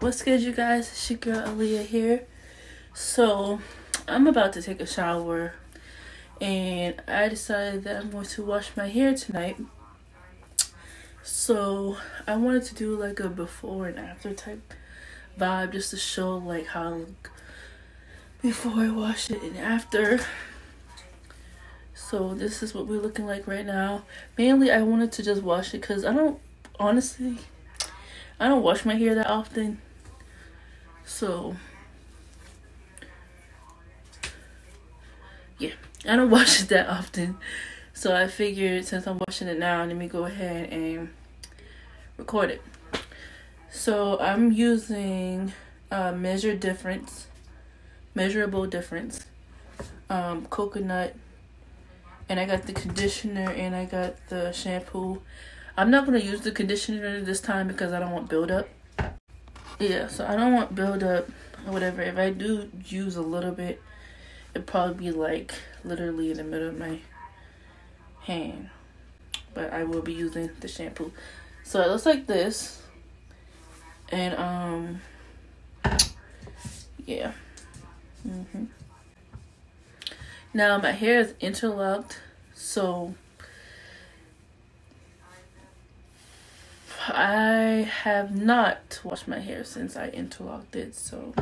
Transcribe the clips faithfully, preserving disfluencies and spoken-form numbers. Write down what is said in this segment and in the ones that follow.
What's good, you guys? It's your girl Aaliyah here. So I'm about to take a shower and I decided that I'm going to wash my hair tonight. So I wanted to do like a before and after type vibe just to show like how I look before I wash it and after. So this is what we're looking like right now. Mainly I wanted to just wash it because I don't, honestly, I don't wash my hair that often. So yeah, I don't wash it that often. So I figured since I'm washing it now, let me go ahead and record it. So I'm using uh, Measurable Difference, Measurable Difference, um, coconut. And I got the conditioner and I got the shampoo. I'm not going to use the conditioner this time because I don't want buildup. Yeah, so I don't want buildup or whatever. If I do use a little bit, it'd probably be like literally in the middle of my hand. But I will be using the shampoo. So it looks like this. And, um, yeah. Mm-hmm. Now, my hair is interlocked, so I have not washed my hair since I interlocked it, so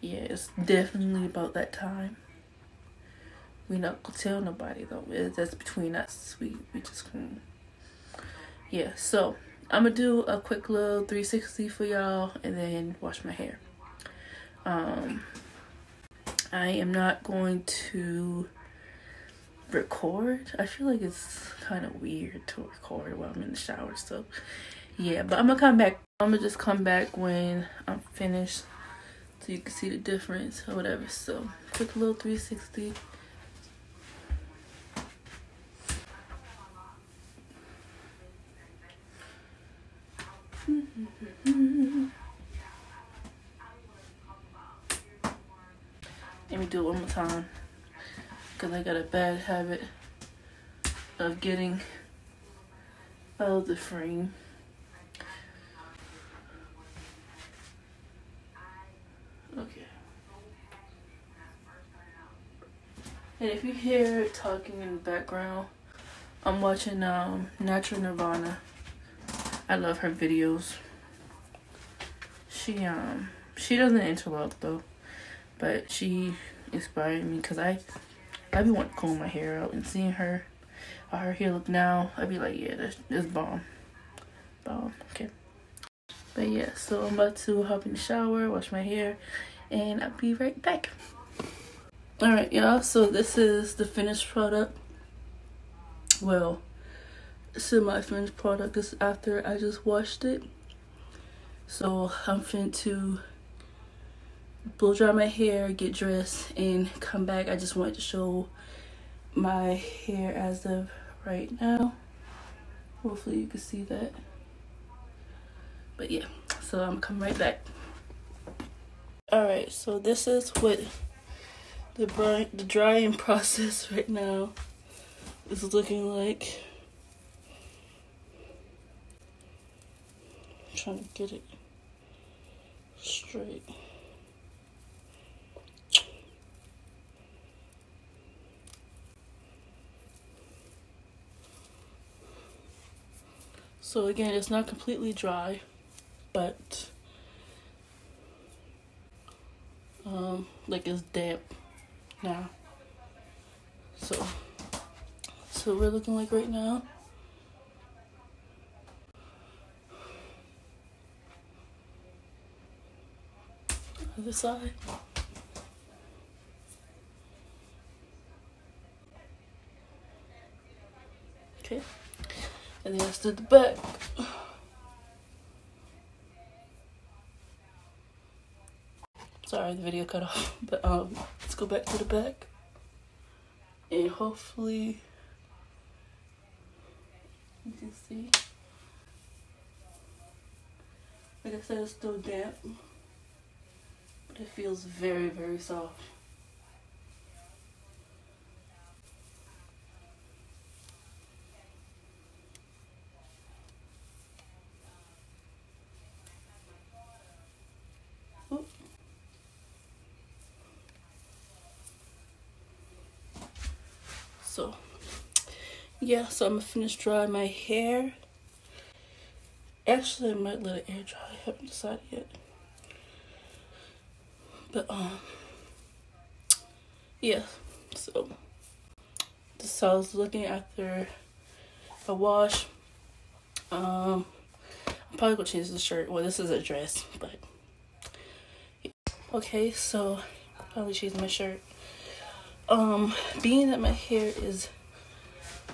yeah, it's definitely about that time. We not gonna tell nobody, though. It, that's between us. We, we just gonna... Yeah, so I'm gonna do a quick little three sixty for y'all and then wash my hair. Um... I am not going to record. I feel like it's kind of weird to record while I'm in the shower. So, yeah. But I'm going to come back. I'm going to just come back when I'm finished so you can see the difference or whatever. So, quick little three sixty. Let me do it one more time because I got a bad habit of getting out of the frame. Okay. And if you hear talking in the background, I'm watching um, Natural Nirvana. I love her videos. She um she doesn't interlock though. But she inspired me because I, I be wanting to comb my hair out and seeing her, how her hair look now, I be like, yeah, that's, that's bomb. Bomb, okay. But yeah, so I'm about to hop in the shower, wash my hair, and I'll be right back. Alright, y'all, so this is the finished product. Well, semi-finished product. This is after I just washed it. So I'm finna to... blow dry my hair, get dressed, and come back. I just wanted to show my hair as of right now. Hopefully you can see that. But yeah, so I'm coming right back. Alright, so this is what the, dry the drying process right now is looking like. I'm trying to get it straight. So again, it's not completely dry, but um, like it's damp now. So, so we're looking like right now. Other side. Okay. And then I stood the back. Sorry, the video cut off. But um, let's go back to the back. And hopefully you can see. Like I said, it's still damp. But it feels very, very soft. yeah, so I'm gonna finish drying my hair. Actually, I might let it air dry. I haven't decided yet. But, um, yeah, so this is how I was looking after a wash. Um, I'm probably gonna change the shirt. Well, this is a dress, but yeah. Okay, so probably change my shirt. Um, being that my hair is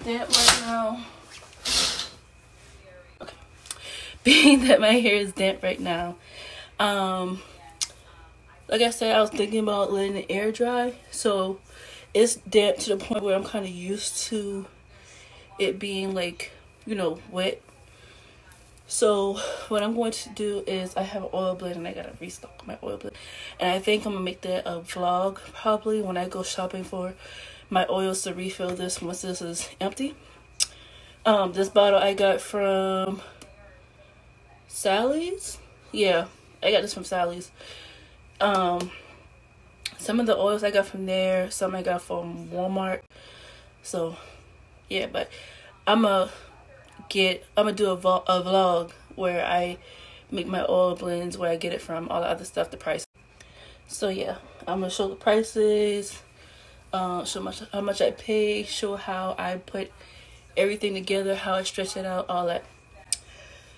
that right now. Okay. Being that my hair is damp right now, um, like I said, I was thinking about letting the air dry. So it's damp to the point where I'm kind of used to it being like, you know, wet. So what I'm going to do is I have an oil blend and I gotta restock my oil blend. And I think I'm gonna make that a vlog probably when I go shopping for my oils to refill this once this is empty. Um, this bottle I got from Sally's. Yeah, I got this from Sally's. Um, some of the oils I got from there, some I got from Walmart. So yeah, but I'm a get I'm gonna do a, vo a vlog where I make my oil blends, where I get it from, all the other stuff, the price. So yeah, I'm gonna show the prices, uh, show much how much I pay, show how I put everything together, how I stretch it out, all that.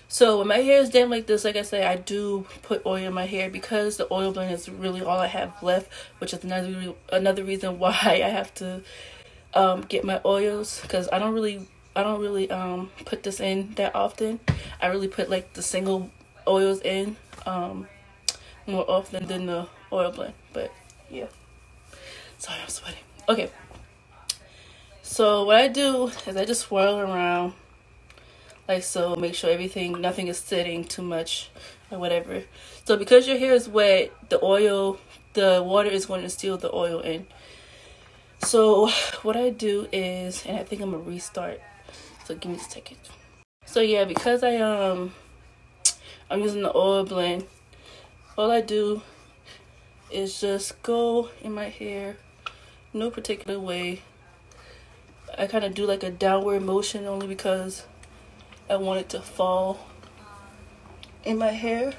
So when my hair is damp like this, like I say, I do put oil in my hair because the oil blend is really all I have left, which is another re another reason why I have to um, get my oils, because I don't really. I don't really um, put this in that often. I really put like the single oils in um, more often than the oil blend. But yeah, sorry, I'm sweating. Okay, so what I do is I just swirl around like so, make sure everything, nothing is sitting too much or whatever. So because your hair is wet, the oil, the water is going to steal the oil in. So what I do is, and I think I'm gonna restart. So give me a second. So yeah, because I um I'm using the oil blend, all I do is just go in my hair, no particular way. I kind of do like a downward motion only because I want it to fall in my hair.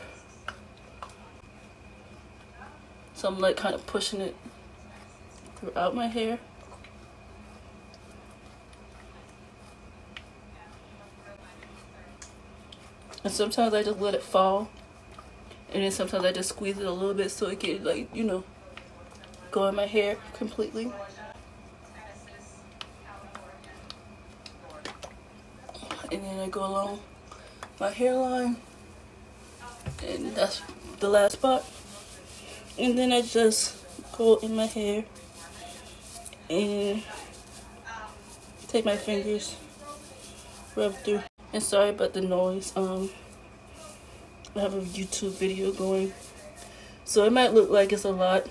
So I'm like kind of pushing it throughout my hair. And sometimes I just let it fall, and then sometimes I just squeeze it a little bit so it can, like, you know, go in my hair completely. And then I go along my hairline, and that's the last spot. And then I just go in my hair and take my fingers, rub through. And sorry about the noise, um, I have a YouTube video going, so it might look like it's a lot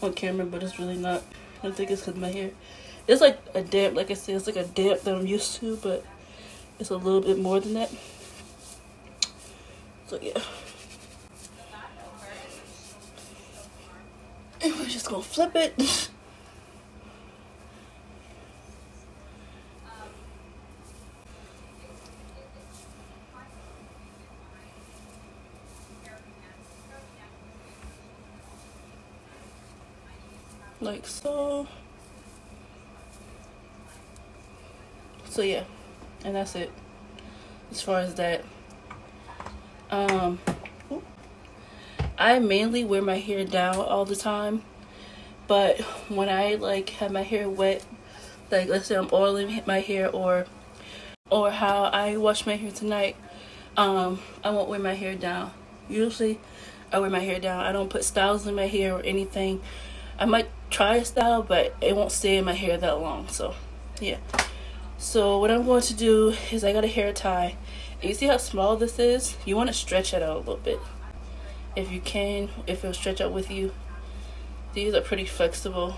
on camera, but it's really not. I think it's because my hair, it's like a damp, like I said, it's like a damp that I'm used to, but it's a little bit more than that. So yeah, and we're just gonna flip it. Like so. So yeah, and that's it as far as that. um I mainly wear my hair down all the time, but when I like have my hair wet, like let's say I'm oiling my hair, or or how I wash my hair tonight, um I won't wear my hair down. Usually I wear my hair down. I don't put styles in my hair or anything. I might try a style, but it won't stay in my hair that long. So yeah, so what I'm going to do is I got a hair tie, and you see how small this is. You want to stretch it out a little bit if you can, if it'll stretch out with you. These are pretty flexible,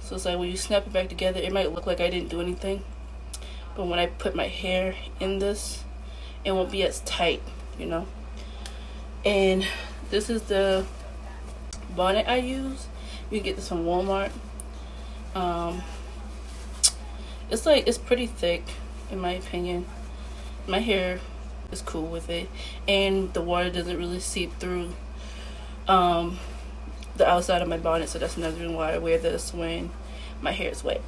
so it's like when you snap it back together, it might look like I didn't do anything, but when I put my hair in this, it won't be as tight, you know. And this is the bonnet I use. You can get this from Walmart. Um, it's like, it's pretty thick in my opinion. My hair is cool with it, and the water doesn't really seep through um, the outside of my bonnet, so that's another reason why I wear this when my hair is wet.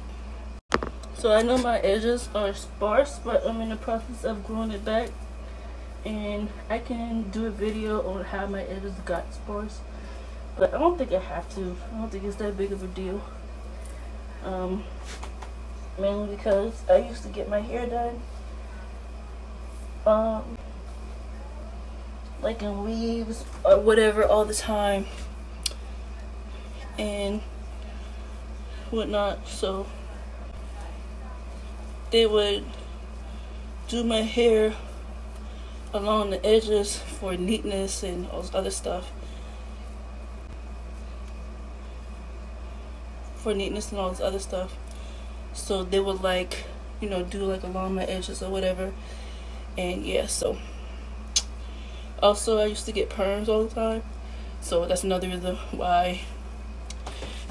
So I know my edges are sparse, but I'm in the process of growing it back, and I can do a video on how my edges got sparse, but I don't think I have to. I don't think it's that big of a deal, um, mainly because I used to get my hair done um like in weaves or whatever all the time and whatnot, so they would do my hair along the edges for neatness and all this other stuff for neatness and all this other stuff so they would, like, you know, do like along my edges or whatever. And yeah, so also I used to get perms all the time, so that's another reason why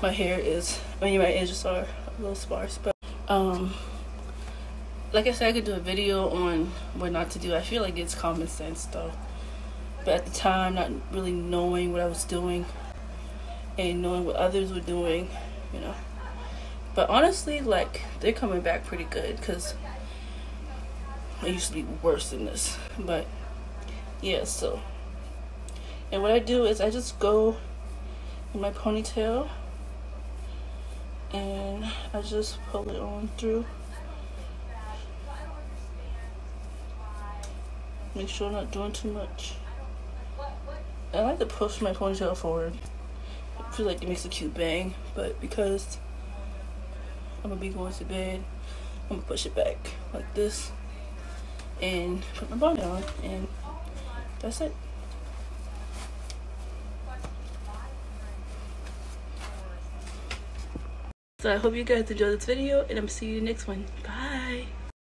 my hair is, I mean, my edges are a little sparse. But um like I said, I could do a video on what not to do. I feel like it's common sense though, but at the time, not really knowing what I was doing and knowing what others were doing, you know. But honestly, like, they're coming back pretty good, because I used to be worse than this. But yeah, so, and what I do is I just go in my ponytail and I just pull it on through. Make sure I'm not doing too much. I like to push my ponytail forward. I feel like it makes a cute bang, but because I'm gonna be going to bed, I'm gonna push it back like this and put my bonnet on, and that's it. So I hope you guys enjoyed this video, and I'm see you in the next one. Bye.